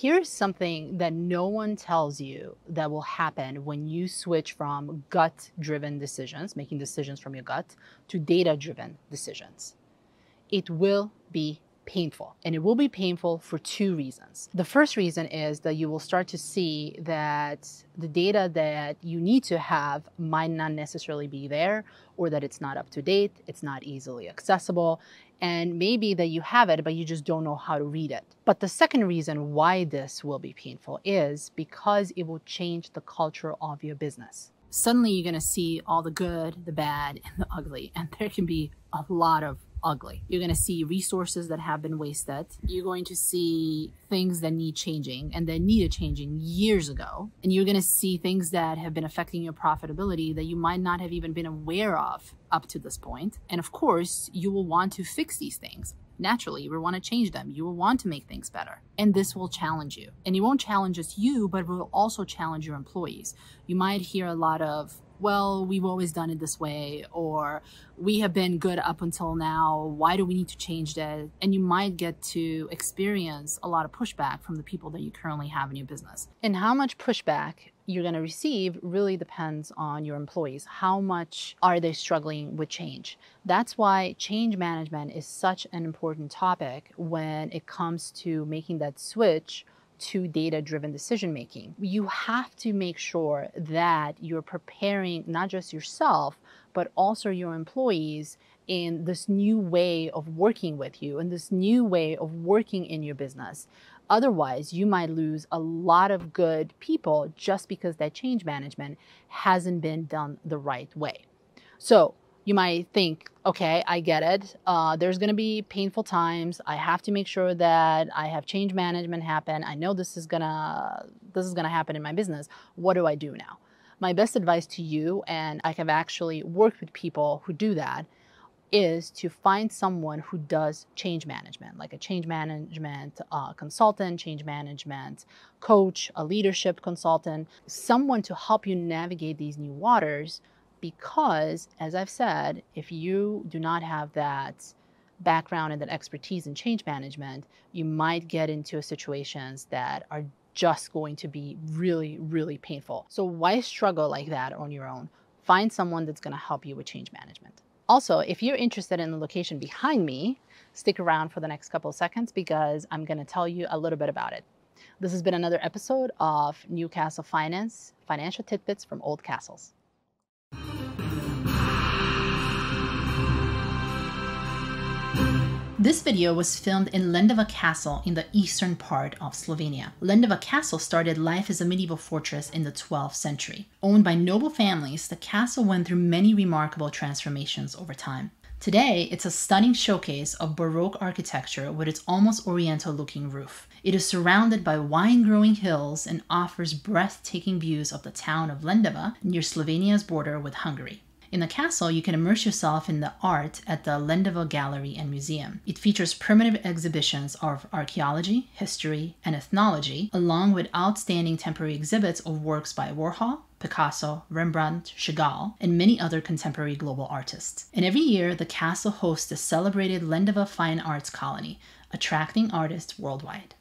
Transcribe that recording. Here's something that no one tells you that will happen when you switch from gut-driven decisions, making decisions from your gut, to data-driven decisions. It will be painful, and it will be painful for two reasons. The first reason is that you will start to see that the data that you need to have might not necessarily be there, or that it's not up to date, it's not easily accessible, and maybe that you have it, but you just don't know how to read it. But the second reason why this will be painful is because it will change the culture of your business. Suddenly you're gonna see all the good, the bad, and the ugly, and there can be a lot of ugly. You're going to see resources that have been wasted. You're going to see things that need changing and that needed changing years ago. And you're going to see things that have been affecting your profitability that you might not have even been aware of up to this point. And of course, you will want to fix these things. Naturally, you will want to change them. You will want to make things better. And this will challenge you. And it won't challenge just you, but it will also challenge your employees. You might hear a lot of, well, we've always done it this way, or we have been good up until now. Why do we need to change that? And you might get to experience a lot of pushback from the people that you currently have in your business. And how much pushback you're going to receive really depends on your employees. How much are they struggling with change? That's why change management is such an important topic when it comes to making that switch to data-driven decision-making. You have to make sure that you're preparing not just yourself, but also your employees in this new way of working with you and this new way of working in your business. Otherwise, you might lose a lot of good people just because that change management hasn't been done the right way. So you might think, okay, I get it. There's going to be painful times. I have to make sure that I have change management happen. I know this is gonna happen in my business. What do I do now? My best advice to you, and I have actually worked with people who do that, is to find someone who does change management, like a change management consultant, change management coach, a leadership consultant, someone to help you navigate these new waters. Because, as I've said, if you do not have that background and that expertise in change management, you might get into situations that are just going to be really, really painful. So why struggle like that on your own? Find someone that's going to help you with change management. Also, if you're interested in the location behind me, stick around for the next couple of seconds because I'm going to tell you a little bit about it. This has been another episode of Newcastle Finance, Financial Tidbits from Old Castles. This video was filmed in Lendava Castle in the eastern part of Slovenia. Lendava Castle started life as a medieval fortress in the 12th century. Owned by noble families, the castle went through many remarkable transformations over time. Today, it's a stunning showcase of Baroque architecture with its almost oriental-looking roof. It is surrounded by wine-growing hills and offers breathtaking views of the town of Lendava near Slovenia's border with Hungary. In the castle, you can immerse yourself in the art at the Lendava Gallery and Museum. It features permanent exhibitions of archaeology, history, and ethnology, along with outstanding temporary exhibits of works by Warhol, Picasso, Rembrandt, Chagall, and many other contemporary global artists. And every year, the castle hosts a celebrated Lendava Fine Arts Colony, attracting artists worldwide.